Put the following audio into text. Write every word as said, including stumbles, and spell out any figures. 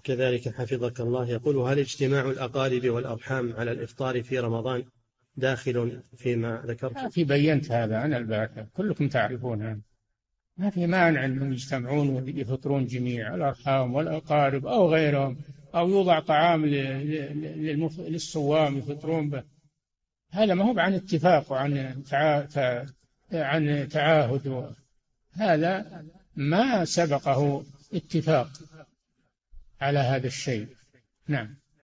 وكذلك حفظك الله يقول: هل اجتماع الأقارب والأرحام على الإفطار في رمضان داخل فيما ذكرت؟ ما في بينت هذا أنا الباكر، كلكم تعرفونها، ما في مانع أنهم يجتمعون ويفطرون جميع الأرحام والأقارب أو غيرهم، أو يوضع طعام للصوام يفطرون به. هذا ما هو عن اتفاق وعن عن تعاهد، هذا ما سبقه اتفاق على هذا الشيء. نعم.